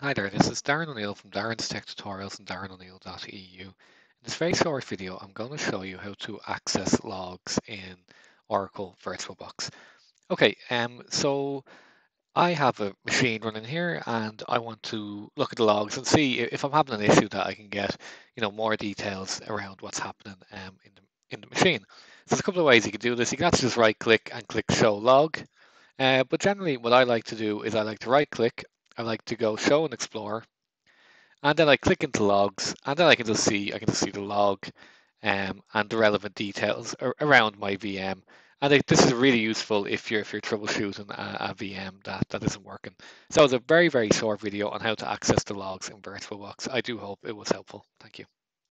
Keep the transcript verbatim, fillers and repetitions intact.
Hi there, this is Darren O'Neill from Darren's Tech Tutorials and Darren O'Neill dot E U. In this very short video, I'm going to show you how to access logs in Oracle VirtualBox. Okay, um, so I have a machine running here and I want to look at the logs and see if I'm having an issue that I can get, you know, more details around what's happening um, in, the, in the machine. So there's a couple of ways you can do this. You can actually just right click and click show log. Uh, but generally what I like to do is I like to right click I like to go show and explore, and then I click into logs, and then I can just see I can just see the log um, and the relevant details ar around my V M. And it, this is really useful if you're if you're troubleshooting a, a V M that that isn't working. So it's a very very short video on how to access the logs in VirtualBox. I do hope it was helpful. Thank you.